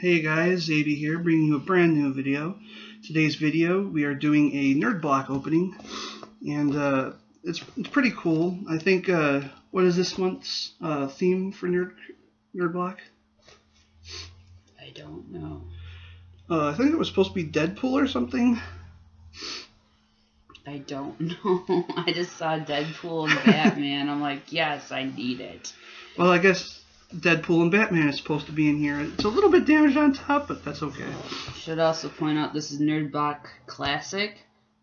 Hey guys, AB here, bringing you a brand new video. Today's video, we are doing a Nerd Block opening, and it's pretty cool. I think, what is this month's theme for Nerd Block? I don't know. I think it was supposed to be Deadpool or something. I don't know. I just saw Deadpool and Batman. I'm like, yes, I need it. Well, I guess Deadpool and Batman is supposed to be in here. It's a little bit damaged on top, but that's okay. I should also point out this is Nerd Block Classic.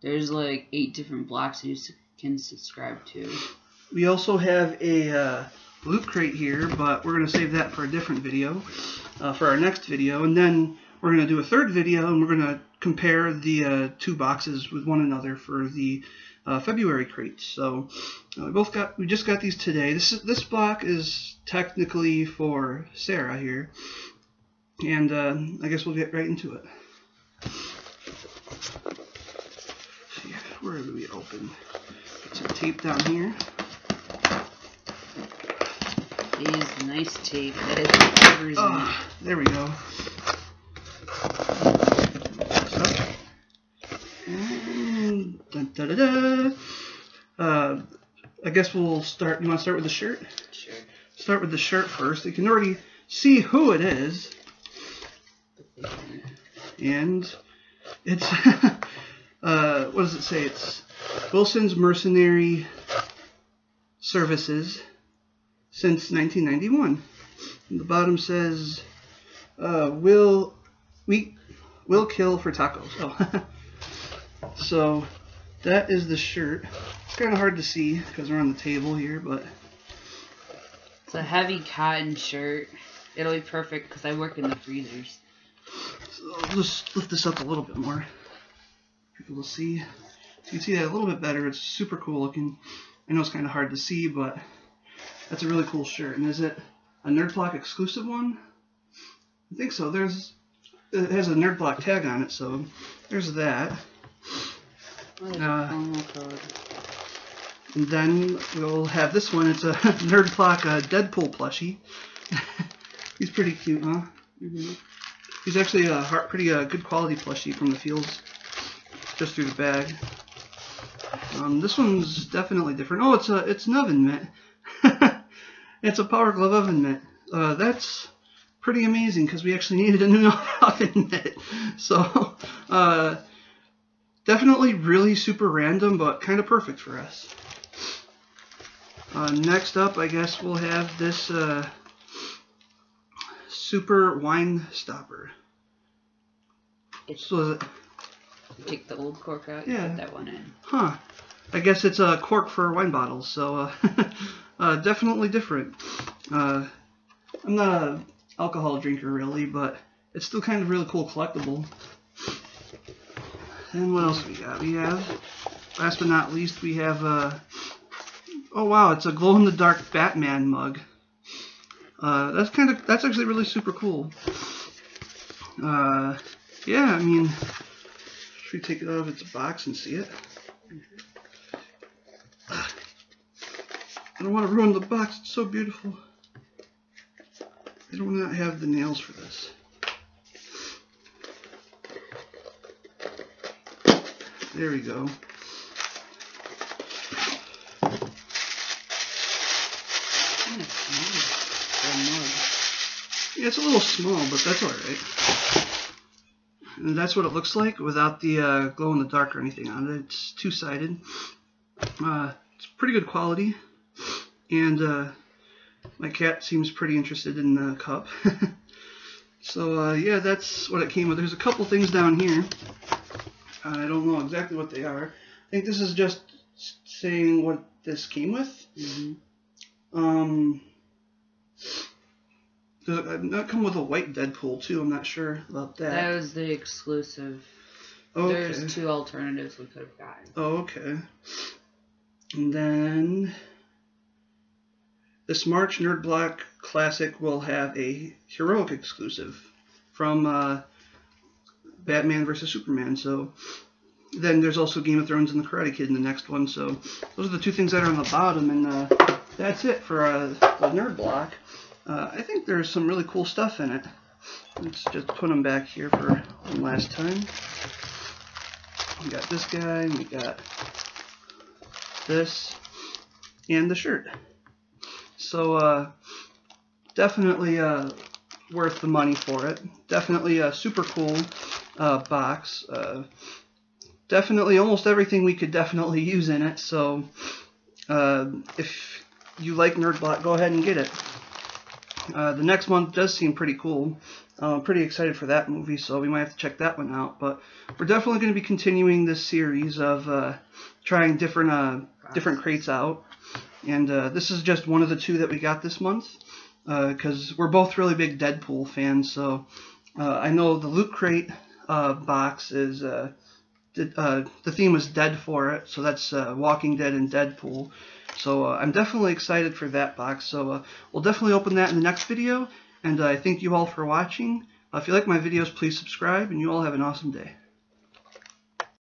There's like 8 different blocks you can subscribe to. We also have a Loot Crate here, but we're going to save that for a different video, for our next video. And then we're going to do a third video, and we're going to compare the 2 boxes with one another for the February crates. So we just got these today. This block is technically for Sarah here, and I guess we'll get right into it. Let's see, where do we open? Put some tape down here. These nice tape. That is every reason. Oh, there we go. Da-da-da. I guess we'll start. You want to start with the shirt? Sure. Start with the shirt first. You can already see who it is, and it's what does it say? It's Wilson's Mercenary Services since 1991. And the bottom says, "Will kill for tacos." Oh. So that is the shirt. It's kind of hard to see because we're on the table here, but it's a heavy cotton shirt. It'll be perfect because I work in the freezers. So I'll just lift this up a little bit more. People will see. So you can see that a little bit better. It's super cool looking. I know it's kind of hard to see, but that's a really cool shirt. And is it a Nerd Block exclusive one? I think so. It has a Nerd Block tag on it, so there's that. And then we'll have this one. It's a Nerd Block Deadpool plushie. He's pretty cute, huh? Mm-hmm. He's actually a pretty good quality plushie from the fields, just through the bag. This one's definitely different. Oh, it's an oven mitt. It's a Power Glove oven mitt. That's pretty amazing because we actually needed a new oven mitt. So. Definitely really super random, but kind of perfect for us. Next up, I guess we'll have this super wine stopper. So take the old cork out, yeah. Put that one in. Huh. I guess it's a cork for wine bottles, so definitely different. I'm not an alcohol drinker, really, but it's still kind of really cool collectible. And what else we got? We have, last but not least, we have oh wow, it's a glow-in-the-dark Batman mug. That's actually really super cool. Yeah, I mean, should we take it out of its box and see it? I don't want to ruin the box. It's so beautiful. I do not have the nails for this. There we go. Yeah, it's a little small, but that's alright. And that's what it looks like without the glow in the dark or anything on it. It's two-sided. It's pretty good quality. And my cat seems pretty interested in the cup. So yeah, that's what it came with. There's a couple things down here. I don't know exactly what they are. I think this is just saying what this came with. Mm-hmm. That come with a white Deadpool too. I'm not sure about that. That was the exclusive. Okay. There's 2 alternatives we could have gotten. Oh, okay. And then this March Nerd Block Classic will have a heroic exclusive from Batman versus Superman. So then there's also Game of Thrones and the Karate Kid in the next one. So those are the 2 things that are on the bottom, and that's it for the Nerd Block. I think there's some really cool stuff in it. Let's just put them back here for one last time. We got this guy, we got this, and the shirt. So definitely worth the money for it. Definitely a super cool box. Definitely almost everything we could definitely use in it. So if you like Nerd Block, go ahead and get it. The next one does seem pretty cool. I'm pretty excited for that movie, so we might have to check that one out. But we're definitely going to be continuing this series of trying different crates out. And this is just one of the two that we got this month, because we're both really big Deadpool fans. So I know the Loot Crate box is the theme was Dead for it, so that's Walking Dead and Deadpool. So I'm definitely excited for that box. So we'll definitely open that in the next video. And I thank you all for watching. If you like my videos, please subscribe, and you all have an awesome day.